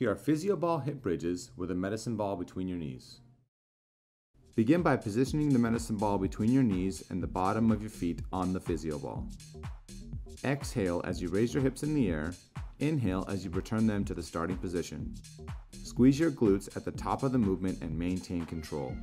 Here are physio ball hip bridges with a medicine ball between your knees. Begin by positioning the medicine ball between your knees and the bottom of your feet on the physio ball. Exhale as you raise your hips in the air. Inhale as you return them to the starting position. Squeeze your glutes at the top of the movement and maintain control.